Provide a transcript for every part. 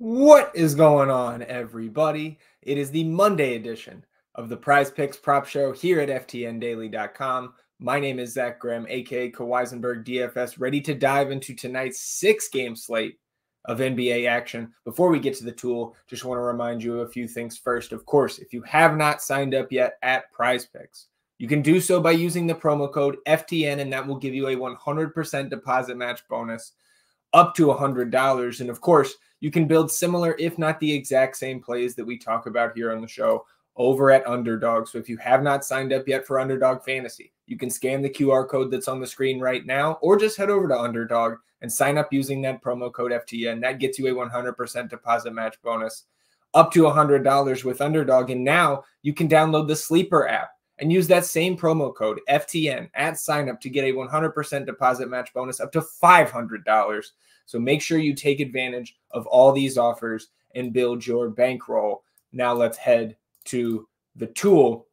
What is going on, everybody? It is the Monday edition of the Prize Picks Prop Show here at FTNDaily.com. My name is Zach Graham, aka Kawhisenberg DFS, ready to dive into tonight's six-game slate of NBA action. Before we get to the tool, just want to remind you of a few things first. Of course, if you have not signed up yet at Prize Picks, you can do so by using the promo code FTN, and that will give you a 100% deposit match bonus up to $100. And of course, you can build similar, if not the exact same plays that we talk about here on the show over at Underdog. So if you have not signed up yet for Underdog Fantasy, you can scan the QR code that's on the screen right now, or just head over to Underdog and sign up using that promo code FTN. That gets you a 100% deposit match bonus up to $100 with Underdog. And now you can download the Sleeper app and use that same promo code FTN at signup to get a 100% deposit match bonus up to $500. So make sure you take advantage of all these offers and build your bankroll. Now let's head to the tool.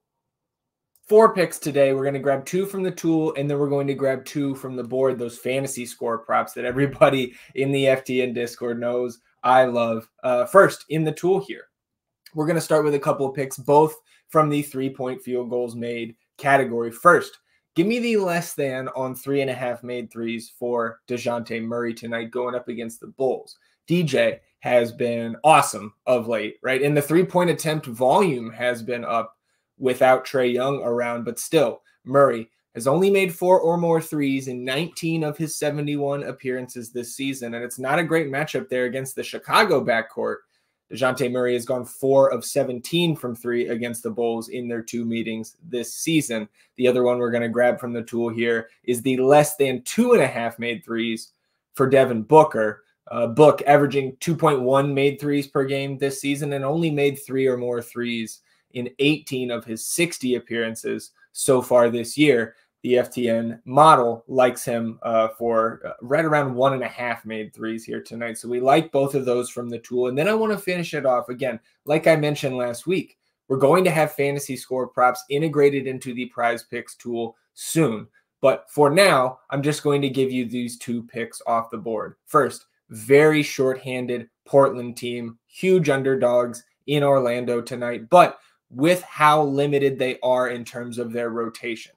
Four picks today. We're going to grab two from the tool, and then we're going to grab two from the board, those fantasy score props that everybody in the FTN Discord knows I love. First, in the tool here, we're going to start with a couple of picks, both from the three-point field goals made category. First, give me the less than on 3.5 made threes for DeJounte Murray tonight going up against the Bulls. DJ has been awesome of late, right? And the three-point attempt volume has been up without Trae Young around, but still, Murray has only made 4 or more threes in 19 of his 71 appearances this season, and it's not a great matchup there against the Chicago backcourt. DeJounte Murray has gone 4 of 17 from 3 against the Bulls in their 2 meetings this season. The other one we're going to grab from the tool here is the less than 2.5 made threes for Devin Booker. Book averaging 2.1 made threes per game this season and only made 3 or more threes in 18 of his 60 appearances so far this year. The FTN model likes him for right around 1.5 made threes here tonight. So we like both of those from the tool. And then I want to finish it off again. Like I mentioned last week, we're going to have fantasy score props integrated into the Prize Picks tool soon. But for now, I'm just going to give you these two picks off the board. First, very shorthanded Portland team, huge underdogs in Orlando tonight, but with how limited they are in terms of their rotation.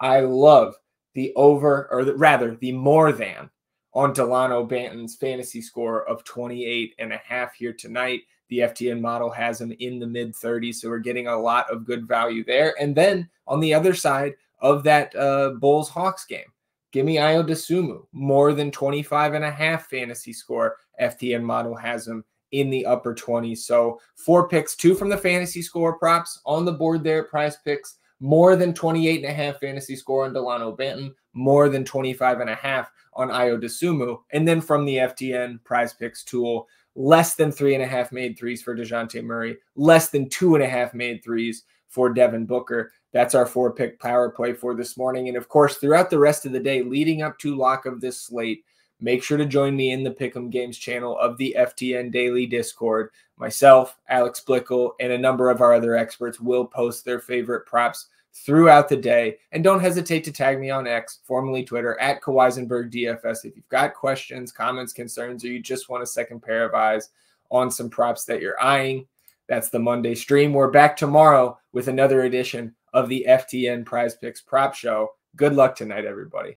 I love the over, or the more than on Delano Banton's fantasy score of 28.5 here tonight. The FTN model has him in the mid-30s, so we're getting a lot of good value there. And then on the other side of that Bulls-Hawks game, give me Ayo Dosumu, more than 25.5 fantasy score. FTN model has him in the upper 20s. So 4 picks, 2 from the fantasy score props on the board there at Prize Picks. More than 28.5 fantasy score on Delano Banton, more than 25.5 on Ayo Dosumu. And then from the FTN Prize Picks tool, less than 3.5 made threes for DeJounte Murray, less than 2.5 made threes for Devin Booker. That's our 4-pick power play for this morning. And of course, throughout the rest of the day leading up to lock of this slate, make sure to join me in the Pick'em Games channel of the FTN Daily Discord. Myself, Alex Blickle, and a number of our other experts will post their favorite props throughout the day. And don't hesitate to tag me on X, formerly Twitter, at Kawhisenberg DFS. If you've got questions, comments, concerns, or you just want a second pair of eyes on some props that you're eyeing, that's the Monday stream. We're back tomorrow with another edition of the FTN Prize Picks Prop Show. Good luck tonight, everybody.